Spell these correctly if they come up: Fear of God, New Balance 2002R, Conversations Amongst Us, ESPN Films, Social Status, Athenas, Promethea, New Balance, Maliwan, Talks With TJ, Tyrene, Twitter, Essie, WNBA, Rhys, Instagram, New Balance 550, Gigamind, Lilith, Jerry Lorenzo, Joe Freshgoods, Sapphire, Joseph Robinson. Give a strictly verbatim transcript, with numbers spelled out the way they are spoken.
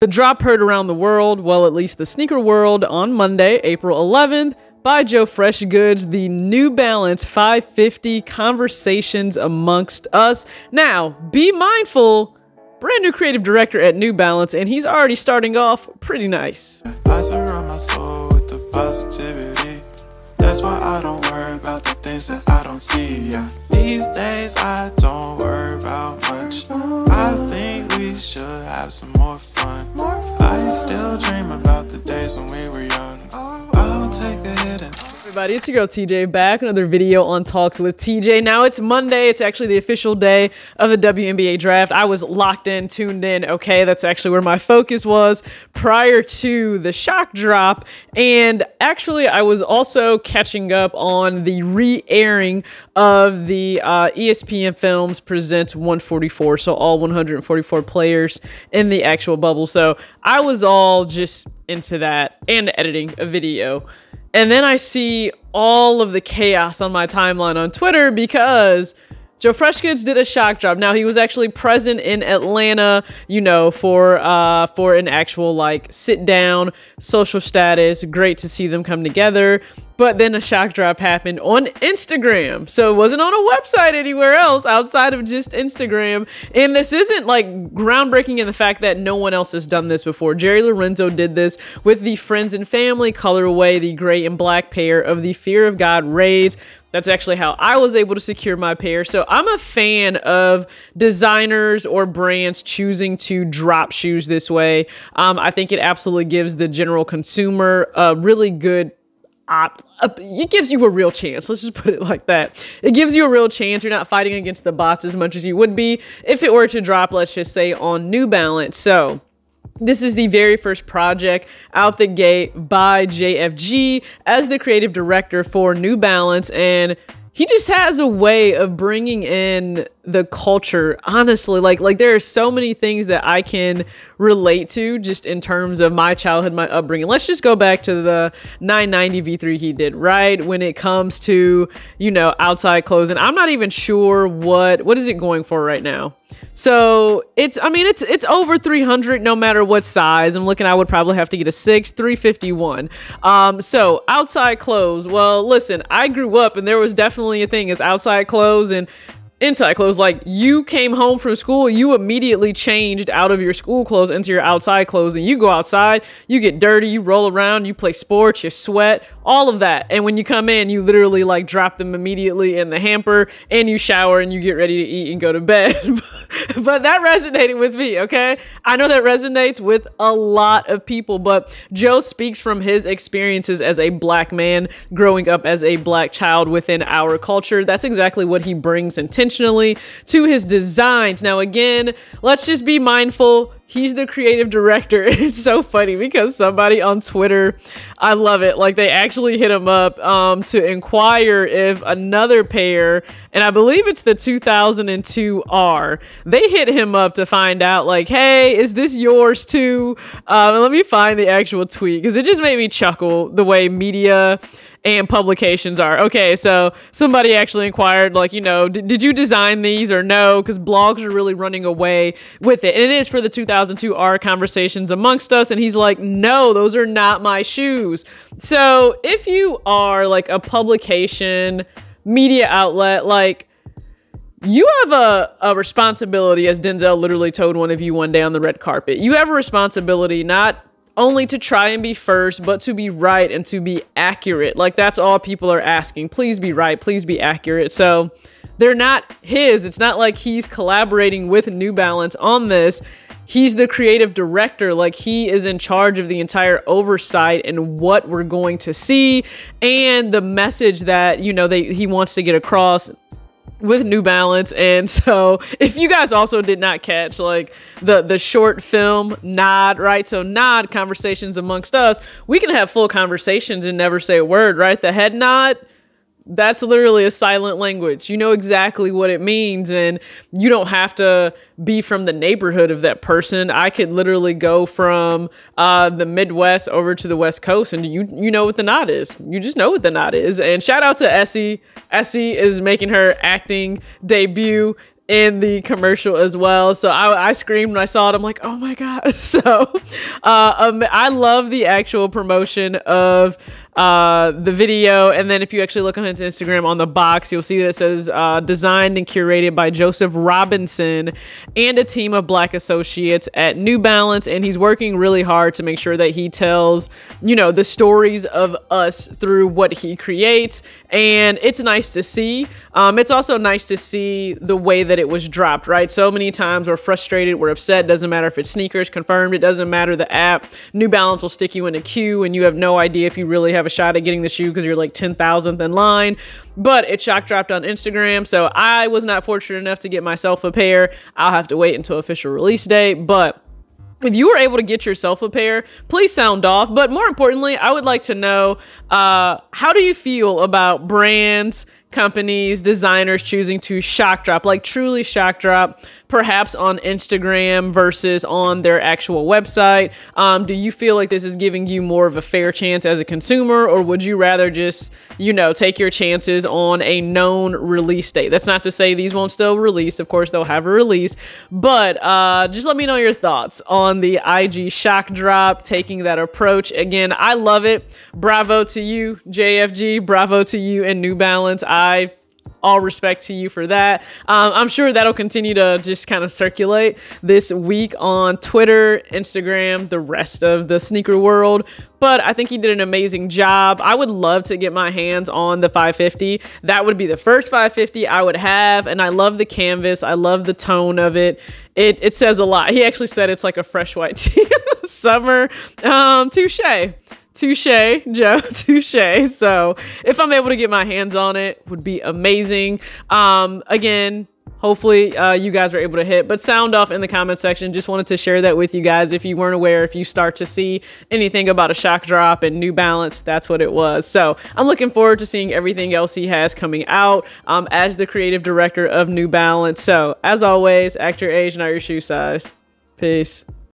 The drop heard around the world, well, at least the sneaker world, on Monday, April eleventh, by Joe Freshgoods, the New Balance five fifty Conversations Amongst Us. Now, be mindful, brand new creative director at New Balance, and he's already starting off pretty nice. I surround my soul with the positivity. That's why I don't worry about the things that I don't see. Yeah. These days I don't worry about much. I think we should have some more fun. I still dream about the days when we were young. I'll take the hit and everybody, it's your girl T J back, another video on Talks with T J. Now it's Monday, it's actually the official day of the W N B A draft. I was locked in, tuned in, okay, that's actually where my focus was prior to the shock drop. And actually I was also catching up on the re-airing of the uh, E S P N Films Presents one forty-four, so all one hundred forty-four players in the actual bubble. So I was all just into that and editing a video. And then I see all of the chaos on my timeline on Twitter because Joe Freshgoods did a shock drop. Now, he was actually present in Atlanta, you know, for uh, for an actual, like, sit-down, Social Status. Great to see them come together. But then a shock drop happened on Instagram. So it wasn't on a website anywhere else outside of just Instagram. And this isn't, like, groundbreaking in the fact that no one else has done this before. Jerry Lorenzo did this with the Friends and Family colorway, the gray and black pair of the Fear of God Raids. That's actually how I was able to secure my pair. So I'm a fan of designers or brands choosing to drop shoes this way. Um, I think it absolutely gives the general consumer a really good opt. It gives you a real chance. Let's just put it like that. It gives you a real chance. You're not fighting against the bots as much as you would be if it were to drop, let's just say, on New Balance. So this is the very first project out the gate by J F G as the creative director for New Balance, and he just has a way of bringing in the culture, honestly. Like, like there are so many things that I can relate to just in terms of my childhood, my upbringing. Let's just go back to the nine ninety V three he did, right? When it comes to, you know, outside clothes. And I'm not even sure what, what is it going for right now? So it's, I mean, it's, it's over three hundred no matter what size. I'm looking, I would probably have to get a six, three fifty-one. Um, so outside clothes. Well, listen, I grew up and there was definitely a thing as outside clothes and inside clothes. Like, you came home from school, you immediately changed out of your school clothes into your outside clothes, and you go outside, you get dirty, you roll around, you play sports, you sweat, all of that. And when you come in, you literally like drop them immediately in the hamper and you shower and you get ready to eat and go to bed. But that resonated with me, okay? I know that resonates with a lot of people, but Joe speaks from his experiences as a black man growing up as a black child within our culture. That's exactly what he brings intentionally to his designs. Now, again, let's just be mindful. He's the creative director. It's so funny because somebody on Twitter, I love it. Like, they actually hit him up um, to inquire if another pair, and I believe it's the two thousand two R, they hit him up to find out, like, hey, is this yours too? Um, and let me find the actual tweet because it just made me chuckle the way media and publications are. Okay, so somebody actually inquired, like, you know, did you design these or no? Because blogs are really running away with it. And it is for the two thousand two R Conversations Amongst Us, and he's like, no, those are not my shoes. So if you are like a publication, media outlet, like, you have a, a responsibility, as Denzel literally told one of you one day on the red carpet. You have a responsibility not only to try and be first, but to be right and to be accurate. Like, that's all people are asking. Please be right, please be accurate. So they're not his. It's not like he's collaborating with New Balance on this. He's the creative director. Like, he is in charge of the entire oversight and what we're going to see and the message that, you know, they he wants to get across with New Balance. And so if you guys also did not catch like the the short film Nod, right? So Nod, Conversations Amongst Us, we can have full conversations and never say a word, right? The head nod, that's literally a silent language. You know exactly what it means, and you don't have to be from the neighborhood of that person. I could literally go from uh, the Midwest over to the West Coast, and you you know what the nod is. You just know what the nod is. And shout out to Essie. Essie is making her acting debut in the commercial as well. So I, I screamed when I saw it. I'm like, oh my God. So uh, um, I love the actual promotion of uh, the video. And then if you actually look on his Instagram on the box, you'll see that it says uh, designed and curated by Joseph Robinson and a team of Black associates at New Balance. And he's working really hard to make sure that he tells, you know, the stories of us through what he creates. And it's nice to see. Um, it's also nice to see the way that it was dropped, right? So many times we're frustrated, we're upset. Doesn't matter if it's sneakers, confirmed. It doesn't matter the app. New Balance will stick you in a queue and you have no idea if you really have a shot at getting the shoe because you're like ten thousandth in line. But it shock dropped on Instagram. So I was not fortunate enough to get myself a pair. I'll have to wait until official release date. But if you were able to get yourself a pair, please sound off. But more importantly, I would like to know, uh, how do you feel about brands, companies, designers choosing to shock drop, like truly shock drop, perhaps on Instagram versus on their actual website? Um, do you feel like this is giving you more of a fair chance as a consumer, or would you rather just, you know, take your chances on a known release date? That's not to say these won't still release. Of course, they'll have a release, but uh, just let me know your thoughts on the I G shock drop, taking that approach. Again, I love it. Bravo to you, J F G. Bravo to you and New Balance. I all respect to you for that. Um, I'm sure that'll continue to just kind of circulate this week on Twitter, Instagram, the rest of the sneaker world. But I think he did an amazing job. I would love to get my hands on the five fifty. That would be the first five fifty I would have. And I love the canvas. I love the tone of it. It, it says a lot. He actually said it's like a fresh white tea in the summer. Um, touche. Touche, Joe, touche. So if I'm able to get my hands on it, would be amazing. Um, again, hopefully uh, you guys were able to hit, but sound off in the comment section. Just wanted to share that with you guys. If you weren't aware, if you start to see anything about a shock drop and New Balance, that's what it was. So I'm looking forward to seeing everything else he has coming out um, as the creative director of New Balance. So as always, act your age, not your shoe size. Peace.